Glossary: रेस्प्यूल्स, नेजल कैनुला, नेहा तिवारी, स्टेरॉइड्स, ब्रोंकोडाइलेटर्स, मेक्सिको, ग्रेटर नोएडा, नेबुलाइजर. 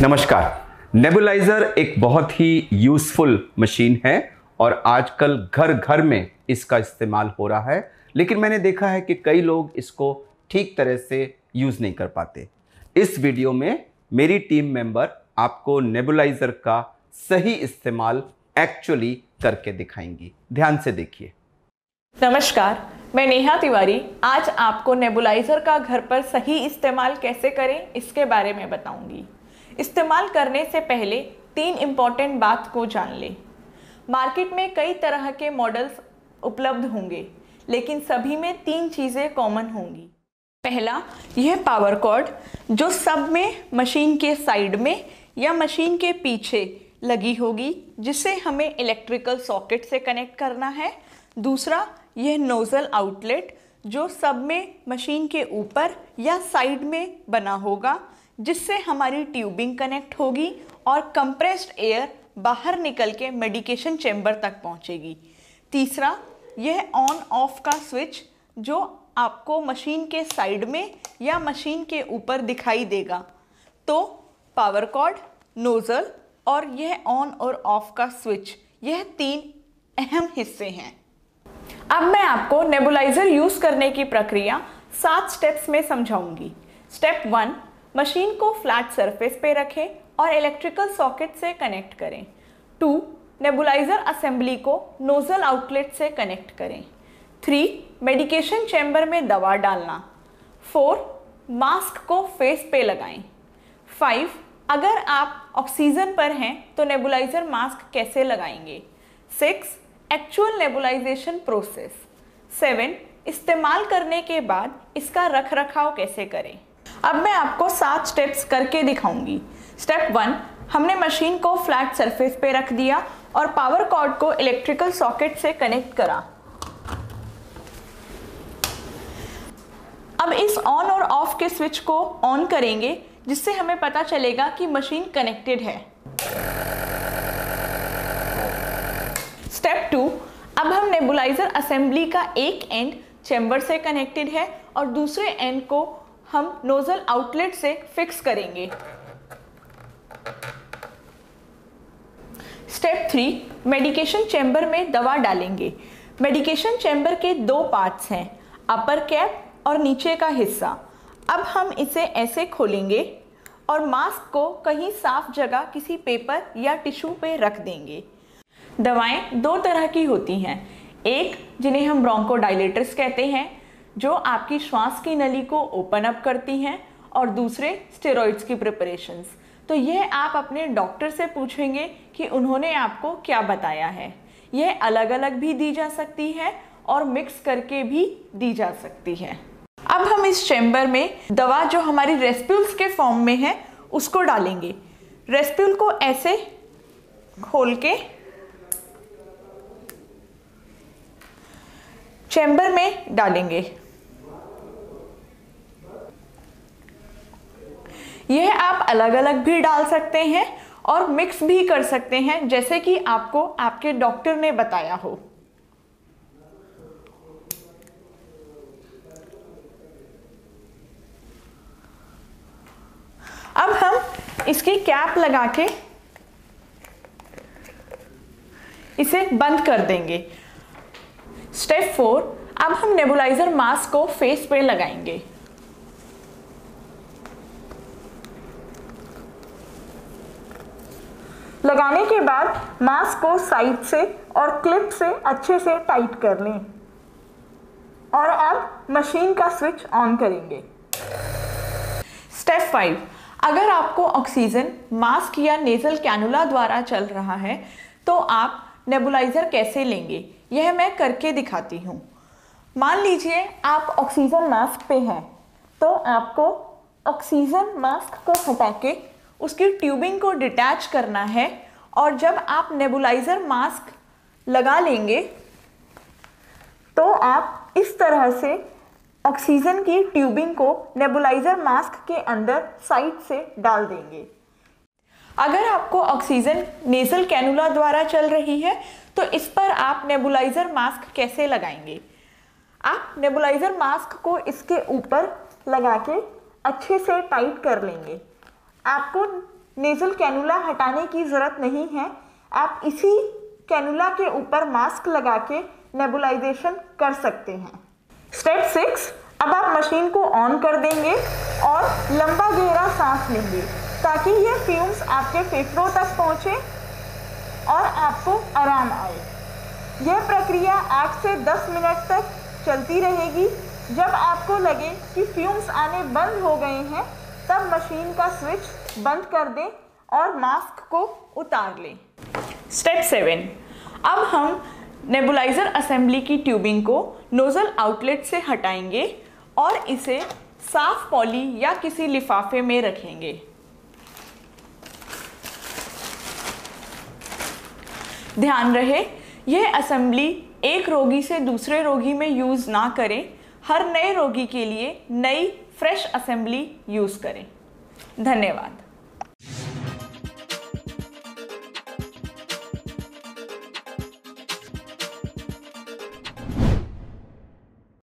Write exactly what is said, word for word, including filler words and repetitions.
नमस्कार। नेबुलाइजर एक बहुत ही यूजफुल मशीन है और आजकल घर घर में इसका इस्तेमाल हो रहा है, लेकिन मैंने देखा है कि कई लोग इसको ठीक तरह से यूज़ नहीं कर पाते। इस वीडियो में मेरी टीम मेंबर आपको नेबुलाइजर का सही इस्तेमाल एक्चुअली करके दिखाएंगी। ध्यान से देखिए। नमस्कार, मैं नेहा तिवारी। आज आपको नेबुलाइजर का घर पर सही इस्तेमाल कैसे करें इसके बारे में बताऊंगी। इस्तेमाल करने से पहले तीन इम्पॉर्टेंट बात को जान लें। मार्केट में कई तरह के मॉडल्स उपलब्ध होंगे, लेकिन सभी में तीन चीज़ें कॉमन होंगी। पहला, यह पावर कॉर्ड जो सब में मशीन के साइड में या मशीन के पीछे लगी होगी, जिसे हमें इलेक्ट्रिकल सॉकेट से कनेक्ट करना है। दूसरा, यह नोजल आउटलेट जो सब में मशीन के ऊपर या साइड में बना होगा, जिससे हमारी ट्यूबिंग कनेक्ट होगी और कंप्रेस्ड एयर बाहर निकल के मेडिकेशन चेम्बर तक पहुंचेगी। तीसरा, यह ऑन ऑफ का स्विच जो आपको मशीन के साइड में या मशीन के ऊपर दिखाई देगा। तो पावर कॉर्ड, नोजल और यह ऑन और ऑफ का स्विच, यह तीन अहम हिस्से हैं। अब मैं आपको नेबुलाइजर यूज़ करने की प्रक्रिया सात स्टेप्स में समझाऊंगी। स्टेप वन, मशीन को फ्लैट सरफेस पे रखें और इलेक्ट्रिकल सॉकेट से कनेक्ट करें। टू, नेबुलाइजर असेंबली को नोजल आउटलेट से कनेक्ट करें। थ्री, मेडिकेशन चैम्बर में दवा डालना। फोर, मास्क को फेस पे लगाएं। फाइव, अगर आप ऑक्सीजन पर हैं तो नेबुलाइजर मास्क कैसे लगाएंगे। Six, actual nebulisation process. Seven, इस्तेमाल करने के बाद इसका रख रखाव कैसे करें। अब मैं आपको सात स्टेप्स करके दिखाऊंगी। स्टेप वन, हमने मशीन को फ्लैट सरफेस पे रख दिया और पावर कॉर्ड को इलेक्ट्रिकल सॉकेट से कनेक्ट करा। अब इस ऑन और ऑफ के स्विच को ऑन करेंगे, जिससे हमें पता चलेगा कि मशीन कनेक्टेड है। स्टेप टू, अब हम नेबुलाइजर असेंबली का एक एंड चैम्बर से कनेक्टेड है और दूसरे एंड को हम नोजल आउटलेट से फिक्स करेंगे। स्टेप थ्री, मेडिकेशन चैम्बर में दवा डालेंगे। मेडिकेशन चैम्बर के दो पार्ट्स हैं, अपर कैप और नीचे का हिस्सा। अब हम इसे ऐसे खोलेंगे और मास्क को कहीं साफ जगह किसी पेपर या टिश्यू पे रख देंगे। दवाएं दो तरह की होती हैं, एक जिन्हें हम ब्रोंकोडाइलेटर्स कहते हैं जो आपकी श्वास की नली को ओपन अप करती हैं, और दूसरे स्टेरॉइड्स की प्रिपरेशंस। तो यह आप अपने डॉक्टर से पूछेंगे कि उन्होंने आपको क्या बताया है। यह अलग अलग भी दी जा सकती है और मिक्स करके भी दी जा सकती है। अब हम इस चैम्बर में दवा जो हमारी रेस्प्यूल्स के फॉर्म में है उसको डालेंगे। रेस्प्यूल को ऐसे खोल के चैम्बर में डालेंगे। यह आप अलग अलग भी डाल सकते हैं और मिक्स भी कर सकते हैं, जैसे कि आपको आपके डॉक्टर ने बताया हो। अब हम इसकी कैप लगा के इसे बंद कर देंगे। स्टेप फोर, अब हम नेबुलाइजर मास्क को फेस पे लगाएंगे। लगाने के बाद मास्क को साइड से और क्लिप से अच्छे से टाइट कर लें और अब मशीन का स्विच ऑन करेंगे। स्टेप फाइव, अगर आपको ऑक्सीजन मास्क या नेजल कैनुला द्वारा चल रहा है तो आप नेबुलाइजर कैसे लेंगे, यह मैं करके दिखाती हूँ। मान लीजिए आप ऑक्सीजन मास्क पे हैं, तो आपको ऑक्सीजन मास्क को हटा के उसकी ट्यूबिंग को डिटैच करना है, और जब आप नेबुलाइजर मास्क लगा लेंगे तो आप इस तरह से ऑक्सीजन की ट्यूबिंग को नेबुलाइजर मास्क के अंदर साइड से डाल देंगे। अगर आपको ऑक्सीजन नेजल कैनुला द्वारा चल रही है तो इस पर आप नेबुलाइजर मास्क कैसे लगाएंगे। आप नेबुलाइजर मास्क को इसके ऊपर लगा के अच्छे से टाइट कर लेंगे। आपको नेजल कैनुला हटाने की ज़रूरत नहीं है, आप इसी कैनुला के ऊपर मास्क लगा के नेबुलाइजेशन कर सकते हैं। स्टेप सिक्स, अब आप मशीन को ऑन कर देंगे और लंबा गहरा सांस लेंगे ताकि ये फ्यूम्स आपके फेफड़ों तक पहुँचे और आपको आराम आए। यह प्रक्रिया आठ से दस मिनट तक चलती रहेगी। जब आपको लगे कि फ्यूम्स आने बंद हो गए हैं तब मशीन का स्विच बंद कर दें और मास्क को उतार लें। स्टेप सेवन, अब हम नेबुलाइजर असेंबली की ट्यूबिंग को नोजल आउटलेट से हटाएंगे और इसे साफ पॉली या किसी लिफाफे में रखेंगे। ध्यान रहे, यह असेंबली एक रोगी से दूसरे रोगी में यूज़ ना करें, हर नए रोगी के लिए नई फ्रेश असेंबली यूज़ करें। धन्यवाद।